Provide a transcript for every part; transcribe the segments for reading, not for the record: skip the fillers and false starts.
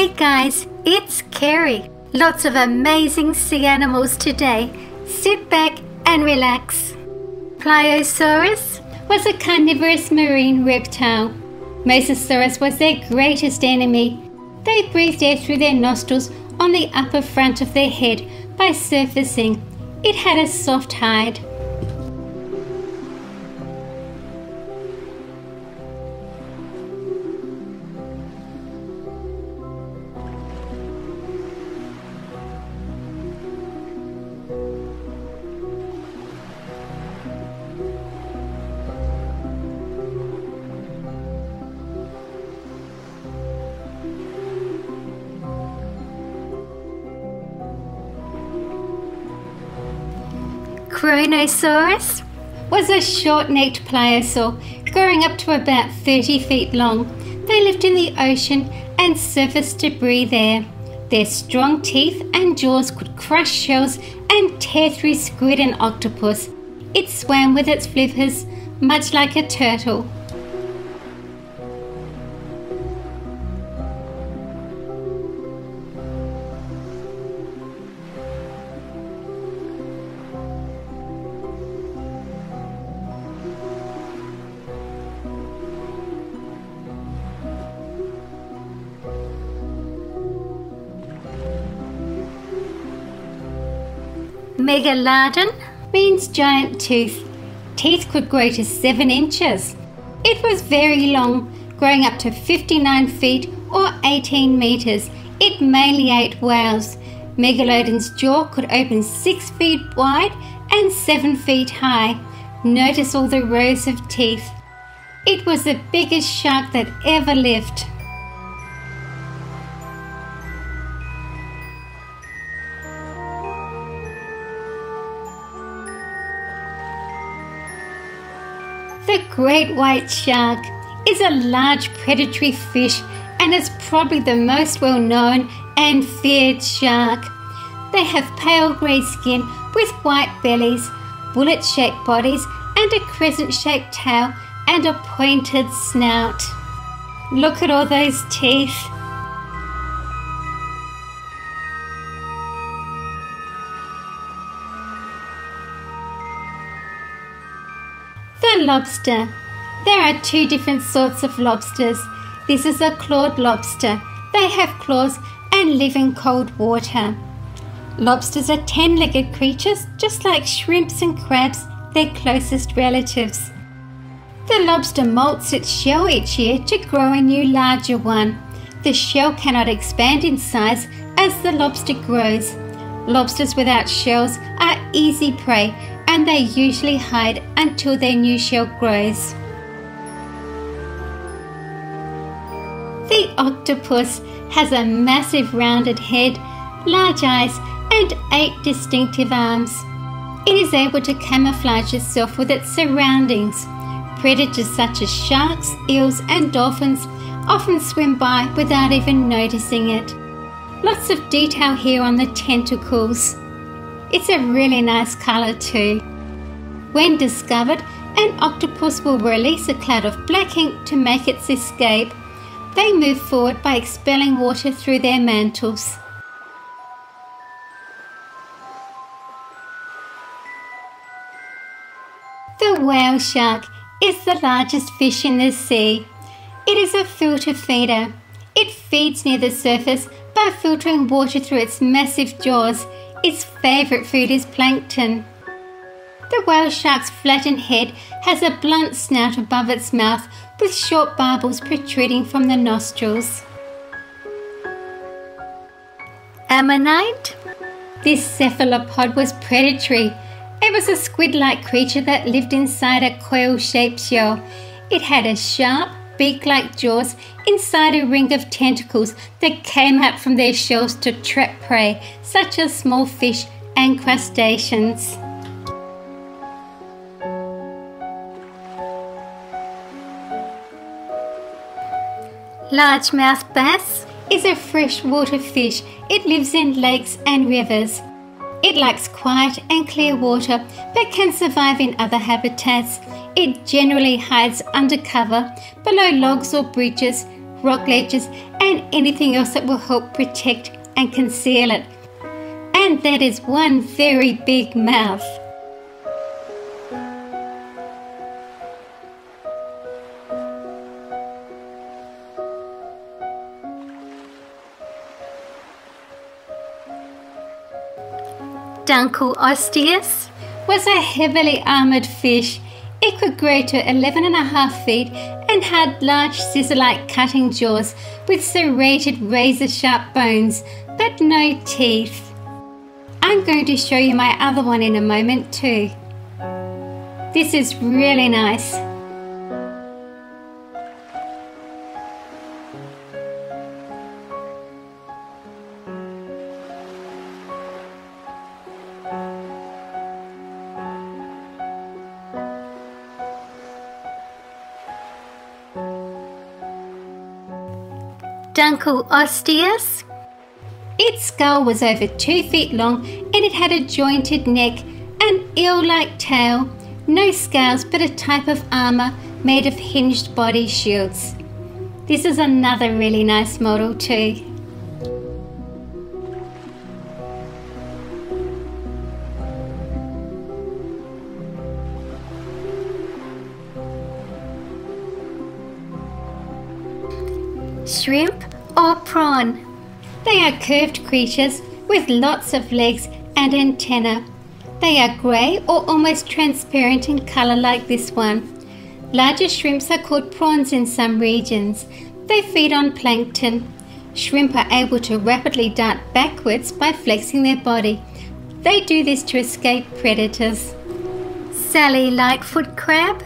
Hey guys, it's Kerry. Lots of amazing sea animals today. Sit back and relax. Pliosaurus was a carnivorous marine reptile. Mosasaurus was their greatest enemy. They breathed air through their nostrils on the upper front of their head by surfacing. It had a soft hide. Kronosaurus was a short-necked pliosaur growing up to about 30 feet long. They lived in the ocean and surfaced to breathe air. Their strong teeth and jaws could crush shells and tear through squid and octopus. It swam with its flippers, much like a turtle. Megalodon means giant tooth. Teeth could grow to 7 inches. It was very long, growing up to 59 feet or 18 meters. It mainly ate whales. Megalodon's jaw could open 6 feet wide and 7 feet high. Notice all the rows of teeth. It was the biggest shark that ever lived. The great white shark is a large predatory fish and is probably the most well-known and feared shark. They have pale grey skin with white bellies, bullet-shaped bodies and a crescent-shaped tail and a pointed snout. Look at all those teeth. Lobster. There are 2 different sorts of lobsters. This is a clawed lobster. They have claws and live in cold water. Lobsters are 10-legged creatures, just like shrimps and crabs, their closest relatives. The lobster molts its shell each year to grow a new larger one. The shell cannot expand in size as the lobster grows. Lobsters without shells are easy prey, and they usually hide until their new shell grows. The octopus has a massive rounded head, large eyes, and 8 distinctive arms. It is able to camouflage itself with its surroundings. Predators such as sharks, eels, and dolphins often swim by without even noticing it. Lots of detail here on the tentacles. It's a really nice colour too. When discovered, an octopus will release a cloud of black ink to make its escape. They move forward by expelling water through their mantles. The whale shark is the largest fish in the sea. It is a filter feeder. It feeds near the surface by filtering water through its massive jaws. Its favourite food is plankton. The whale shark's flattened head has a blunt snout above its mouth with short barbels protruding from the nostrils. Ammonite. This cephalopod was predatory. It was a squid-like creature that lived inside a coil-shaped shell. It had a sharp, beak-like jaws inside a ring of tentacles that came out from their shells to trap prey, such as small fish and crustaceans. Largemouth bass is a freshwater fish. It lives in lakes and rivers. It likes quiet and clear water, but can survive in other habitats. It generally hides undercover, below logs or bridges, rock ledges, and anything else that will help protect and conceal it. And that is one very big mouth. Dunkle osteus was a heavily armoured fish. It could grow to 11.5 feet and had large scissor-like cutting jaws with serrated razor-sharp bones but no teeth. I'm going to show you my other one in a moment too. This is really nice. Dunkle osteus. Its skull was over 2 feet long and it had a jointed neck, an eel-like tail, no scales but a type of armour made of hinged body shields. This is another really nice model too. Shrimp or prawn. They are curved creatures with lots of legs and antennae. They are grey or almost transparent in colour like this one. Larger shrimps are called prawns in some regions. They feed on plankton. Shrimp are able to rapidly dart backwards by flexing their body. They do this to escape predators. Sally Lightfoot Crab.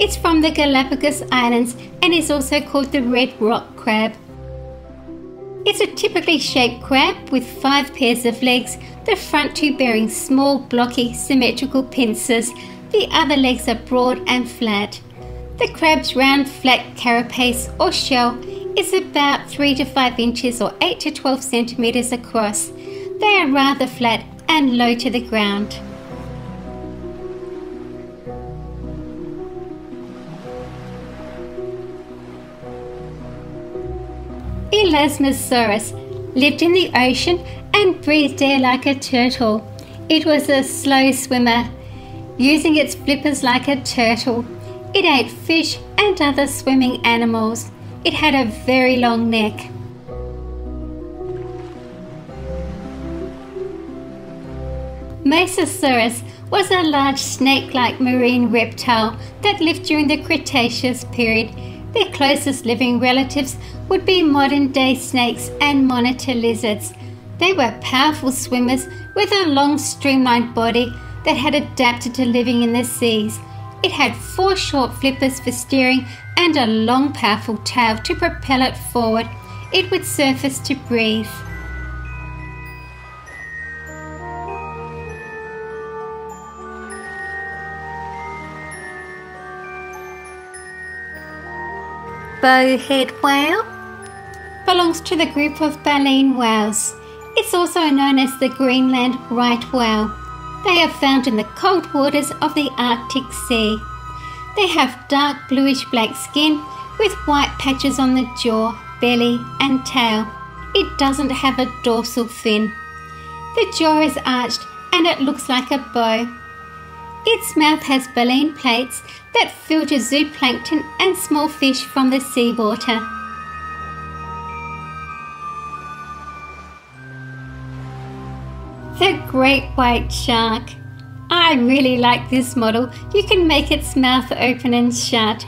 It's from the Galapagos Islands and is also called the red rock crab. It's a typically shaped crab with 5 pairs of legs, the front 2 bearing small, blocky, symmetrical pincers. The other legs are broad and flat. The crab's round, flat carapace or shell is about 3 to 5 inches or 8 to 12 centimeters across. They are rather flat and low to the ground. Mosasaurus lived in the ocean and breathed air like a turtle. It was a slow swimmer, using its flippers like a turtle. It ate fish and other swimming animals. It had a very long neck. Mosasaurus was a large snake-like marine reptile that lived during the Cretaceous period. Their closest living relatives would be modern-day snakes and monitor lizards. They were powerful swimmers with a long, streamlined body that had adapted to living in the seas. It had 4 short flippers for steering and a long, powerful tail to propel it forward. It would surface to breathe. Bowhead whale belongs to the group of baleen whales. It's also known as the Greenland right whale. They are found in the cold waters of the Arctic Sea. They have dark bluish-black skin with white patches on the jaw, belly and tail. It doesn't have a dorsal fin. The jaw is arched and it looks like a bow. Its mouth has baleen plates that filter zooplankton and small fish from the seawater. The great white shark. I really like this model. You can make its mouth open and shut.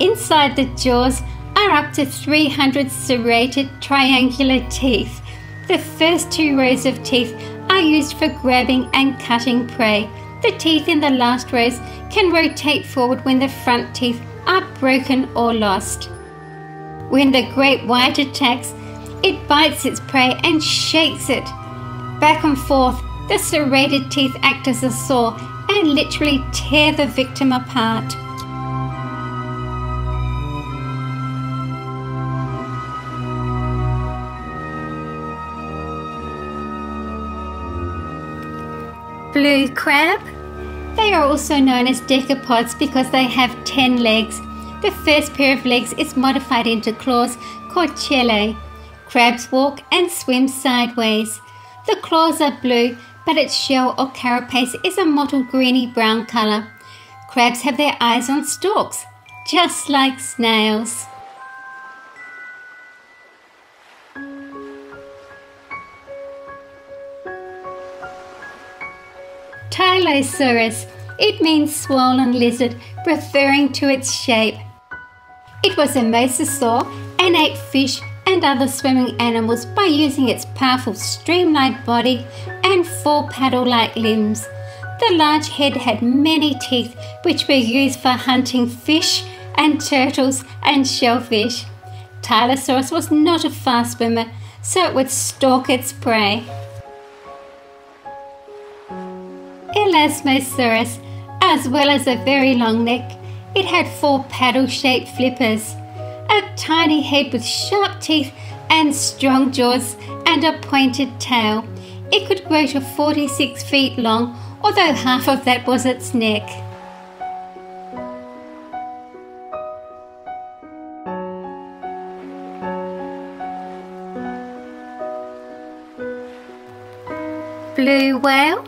Inside the jaws are up to 300 serrated triangular teeth. The first 2 rows of teeth are used for grabbing and cutting prey. The teeth in the last rows can rotate forward when the front teeth are broken or lost. When the great white attacks, it bites its prey and shakes it. Back and forth, the serrated teeth act as a saw and literally tear the victim apart. Blue crab. They are also known as decapods because they have 10 legs. The first pair of legs is modified into claws called chelae. Crabs walk and swim sideways. The claws are blue, but its shell or carapace is a mottled greeny-brown colour. Crabs have their eyes on stalks, just like snails. Tylosaurus. It means swollen lizard, referring to its shape. It was a mosasaur and ate fish and other swimming animals by using its powerful streamlined body and four paddle-like limbs. The large head had many teeth which were used for hunting fish and turtles and shellfish. Tylosaurus was not a fast swimmer, so it would stalk its prey. Elasmosaurus, as well as a very long neck, it had four paddle-shaped flippers, a tiny head with sharp teeth and strong jaws, and a pointed tail. It could grow to 46 feet long, although half of that was its neck. Blue whale.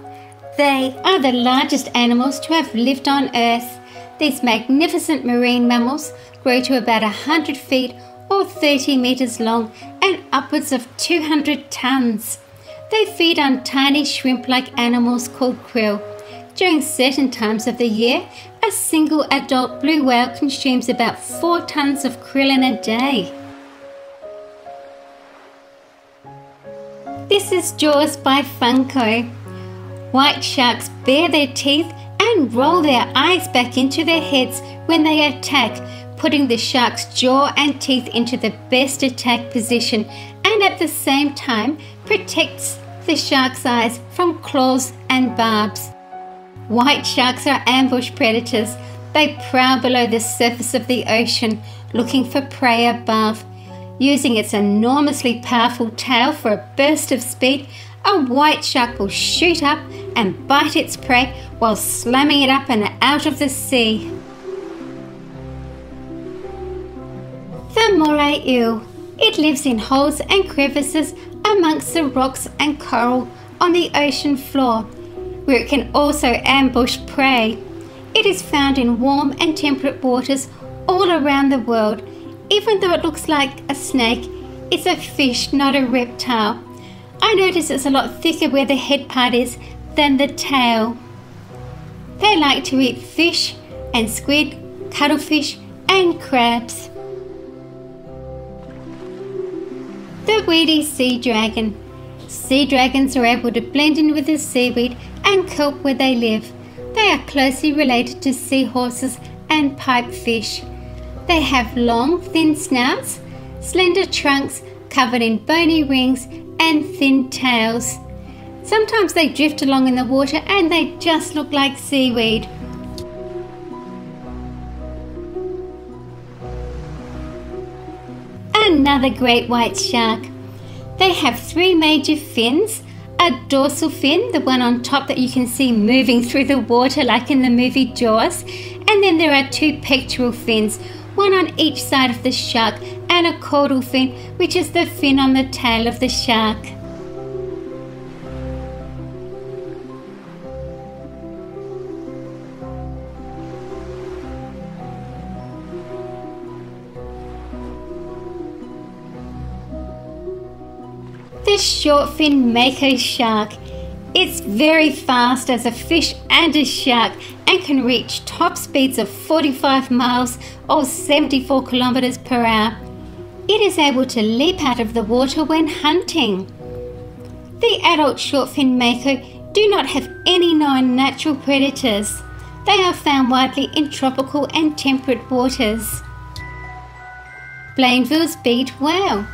They are the largest animals to have lived on Earth. These magnificent marine mammals grow to about 100 feet or 30 metres long and upwards of 200 tonnes. They feed on tiny shrimp-like animals called krill. During certain times of the year, a single adult blue whale consumes about 4 tonnes of krill in a day. This is Jaws by Funko. White sharks bare their teeth and roll their eyes back into their heads when they attack, putting the shark's jaw and teeth into the best attack position, and at the same time protects the shark's eyes from claws and barbs. White sharks are ambush predators. They prowl below the surface of the ocean, looking for prey above. Using its enormously powerful tail for a burst of speed, a white shark will shoot up and bite its prey while slamming it up and out of the sea. The moray eel. It lives in holes and crevices amongst the rocks and coral on the ocean floor, where it can also ambush prey. It is found in warm and temperate waters all around the world. Even though it looks like a snake, it's a fish, not a reptile. I notice it's a lot thicker where the head part is than the tail. They like to eat fish and squid, cuttlefish and crabs. The weedy sea dragon. Sea dragons are able to blend in with the seaweed and kelp where they live. They are closely related to seahorses and pipefish. They have long, thin snouts, slender trunks covered in bony rings and thin tails. Sometimes they drift along in the water and they just look like seaweed. Another great white shark. They have 3 major fins, a dorsal fin, the one on top that you can see moving through the water like in the movie Jaws, and then there are 2 pectoral fins, one on each side of the shark, and a caudal fin, which is the fin on the tail of the shark. The short fin mako shark. It's very fast as a fish and a shark, and can reach top speeds of 45 miles or 74 kilometers per hour. It is able to leap out of the water when hunting. The adult shortfin mako do not have any known natural predators. They are found widely in tropical and temperate waters. Blainville's beaked whale,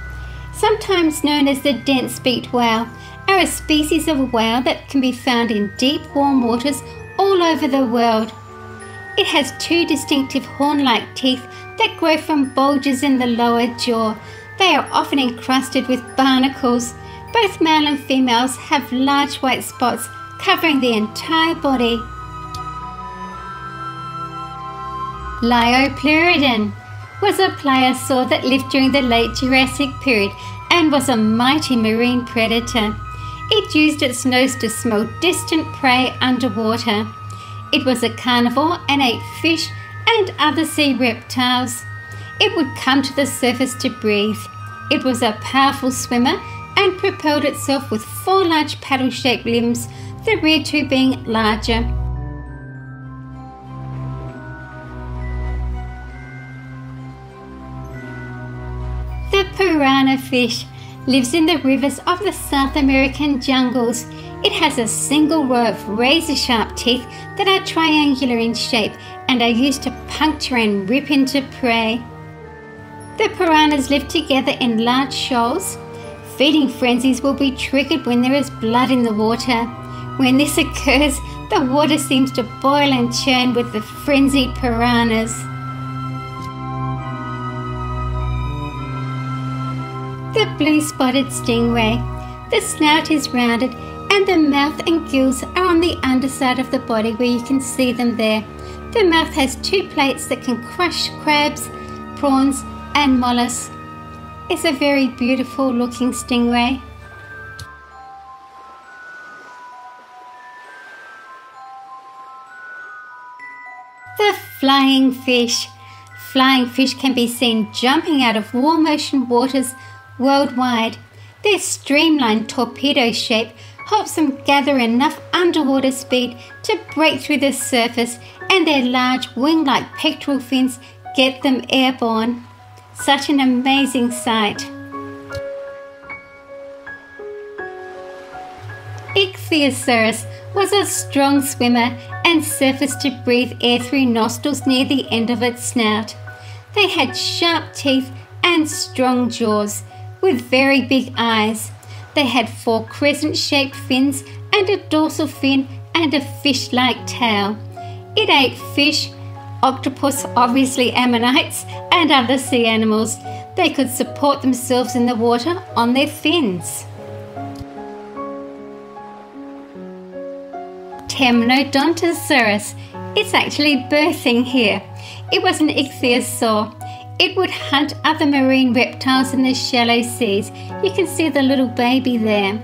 sometimes known as the dense beaked whale, are a species of whale that can be found in deep warm waters all over the world. It has 2 distinctive horn-like teeth that grow from bulges in the lower jaw. They are often encrusted with barnacles. Both male and females have large white spots covering the entire body. Liopleurodon was a pliosaur that lived during the late Jurassic period and was a mighty marine predator. It used its nose to smell distant prey underwater. It was a carnivore and ate fish and other sea reptiles. It would come to the surface to breathe. It was a powerful swimmer and propelled itself with four large paddle-shaped limbs, the rear two being larger. The piranha fish lives in the rivers of the South American jungles. It has a single row of razor-sharp teeth that are triangular in shape and are used to puncture and rip into prey. The piranhas live together in large shoals. Feeding frenzies will be triggered when there is blood in the water. When this occurs, the water seems to boil and churn with the frenzied piranhas. The blue-spotted stingray. The snout is rounded and the mouth and gills are on the underside of the body where you can see them there. The mouth has two plates that can crush crabs, prawns and mollusks. It's a very beautiful looking stingray. The flying fish. Flying fish can be seen jumping out of warm ocean waters worldwide. Their streamlined torpedo shape helps them gather enough underwater speed to break through the surface, and their large wing-like pectoral fins get them airborne. Such an amazing sight. Ichthyosaurus was a strong swimmer and surfaced to breathe air through nostrils near the end of its snout. They had sharp teeth and strong jaws with very big eyes. They had four crescent-shaped fins and a dorsal fin and a fish-like tail. It ate fish, octopus, obviously ammonites, and other sea animals. They could support themselves in the water on their fins. Temnodontosaurus. It's actually birthing here. It was an ichthyosaur. It would hunt other marine reptiles in the shallow seas. You can see the little baby there.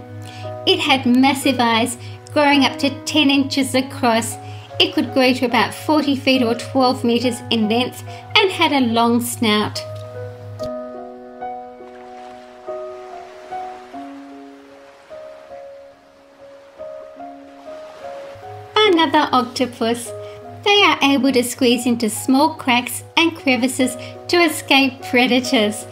It had massive eyes growing up to 10 inches across. It could grow to about 40 feet or 12 meters in length and had a long snout. Another octopus. They are able to squeeze into small cracks and crevices to escape predators.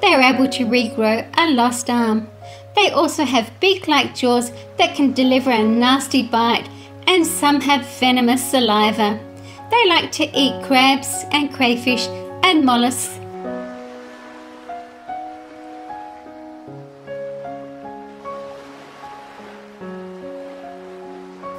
They are able to regrow a lost arm. They also have beak-like jaws that can deliver a nasty bite, and some have venomous saliva. They like to eat crabs and crayfish and mollusks.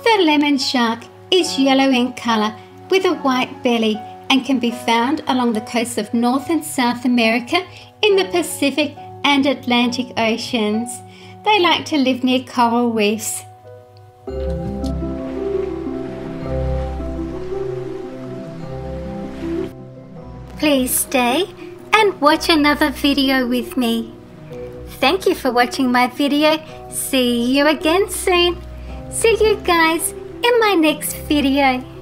The lemon shark is yellow in colour with a white belly and can be found along the coasts of North and South America, in the Pacific and Atlantic Oceans. They like to live near coral reefs. Please stay and watch another video with me. Thank you for watching my video. See you again soon. See you guys in my next video.